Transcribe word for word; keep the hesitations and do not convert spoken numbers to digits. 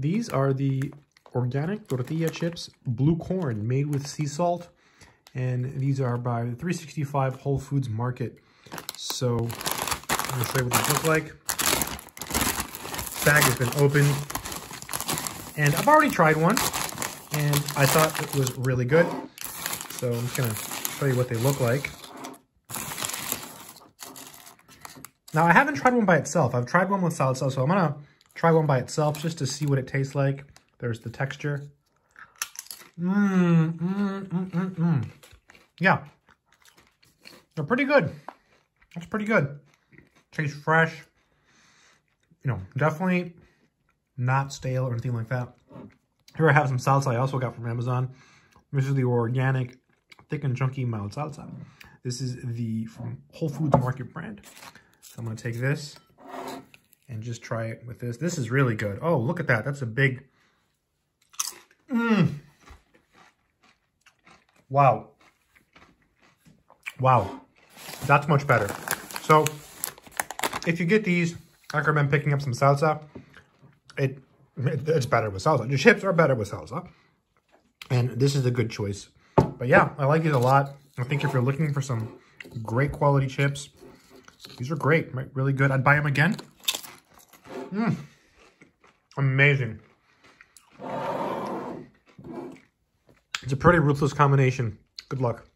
These are the organic tortilla chips, blue corn, made with sea salt. And these are by three sixty-five Whole Foods Market. So I'm going to show you what they look like. Bag has been opened. And I've already tried one. And I thought it was really good. So I'm just going to show you what they look like. Now, I haven't tried one by itself. I've tried one with salad sauce, so I'm going to try one by itself just to see what it tastes like. There's the texture. Mmm, mmm, mmm, mmm, mmm. Yeah. They're pretty good. That's pretty good. Tastes fresh. You know, definitely not stale or anything like that. Here I have some salsa I also got from Amazon. This is the organic, thick and chunky mild salsa. This is the from Whole Foods Market brand. So I'm going to take this and just try it with this. This is really good. Oh, look at that. That's a big... Mmm. Wow. Wow. That's much better. So, if you get these, I recommend picking up some salsa. It, it It's better with salsa. The chips are better with salsa. And this is a good choice. But yeah, I like these a lot. I think if you're looking for some great quality chips, these are great. Really good. I'd buy them again. Mmm. Amazing. It's a pretty ruthless combination. Good luck.